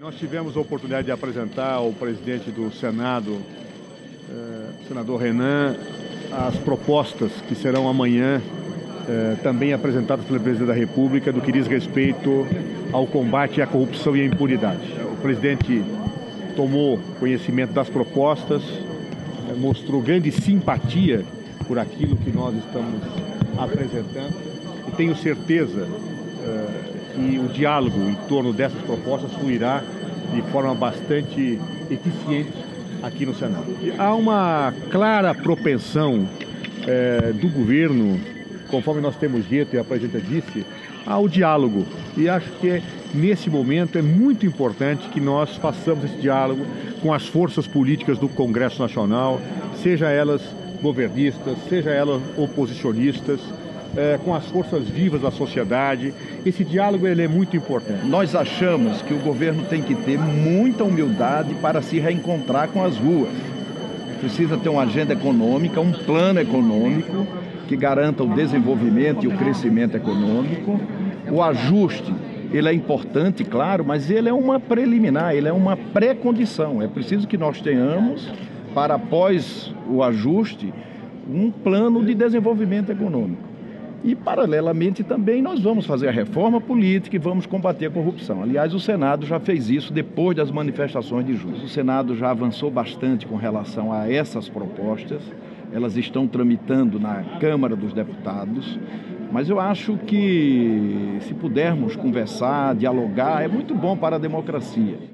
Nós tivemos a oportunidade de apresentar ao presidente do Senado, senador Renan, as propostas que serão amanhã também apresentadas pelo presidente da República do que diz respeito ao combate à corrupção e à impunidade. O presidente tomou conhecimento das propostas, mostrou grande simpatia por aquilo que nós estamos apresentando e tenho certeza que o diálogo em torno dessas propostas fluirá de forma bastante eficiente aqui no Senado. Há uma clara propensão do governo, conforme nós temos dito e a presidenta disse, ao diálogo. E acho que nesse momento é muito importante que nós façamos esse diálogo com as forças políticas do Congresso Nacional, seja elas governistas, seja elas oposicionistas, com as forças vivas da sociedade. Esse diálogo ele é muito importante. Nós achamos que o governo tem que ter muita humildade para se reencontrar com as ruas. Precisa ter uma agenda econômica, um plano econômico que garanta o desenvolvimento e o crescimento econômico. O ajuste, ele é importante, claro, mas ele é uma preliminar, ele é uma pré-condição. É preciso que nós tenhamos, para após o ajuste, um plano de desenvolvimento econômico. E, paralelamente, também nós vamos fazer a reforma política e vamos combater a corrupção. Aliás, o Senado já fez isso depois das manifestações de julho. O Senado já avançou bastante com relação a essas propostas. Elas estão tramitando na Câmara dos Deputados. Mas eu acho que, se pudermos conversar, dialogar, é muito bom para a democracia.